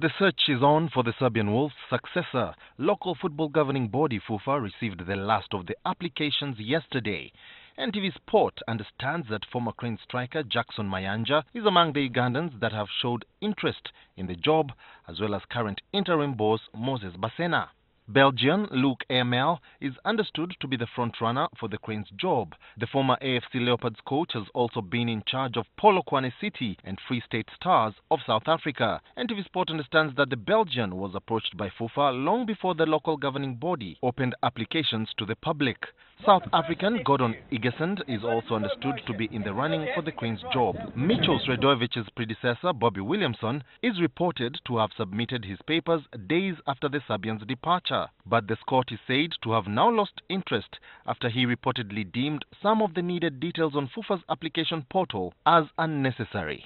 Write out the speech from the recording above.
The search is on for the Serbian Wolves' successor. Local football governing body Fufa received the last of the applications yesterday. NTV Sport understands that former Cranes striker Jackson Mayanja is among the Ugandans that have showed interest in the job, as well as current interim boss Moses Basena. Belgian Luc Ermel is understood to be the front-runner for the Cranes job. The former AFC Leopards coach has also been in charge of Polokwane City and Free State Stars of South Africa. NTV Sport understands that the Belgian was approached by Fufa long before the local governing body opened applications to the public. South African Gordon Igesund is also understood to be in the running for the Cranes job. Mitchell Sredovic's predecessor, Bobby Williamson, is reported to have submitted his papers days after the Serbian's departure. But the Scot is said to have now lost interest after he reportedly deemed some of the needed details on Fufa's application portal as unnecessary.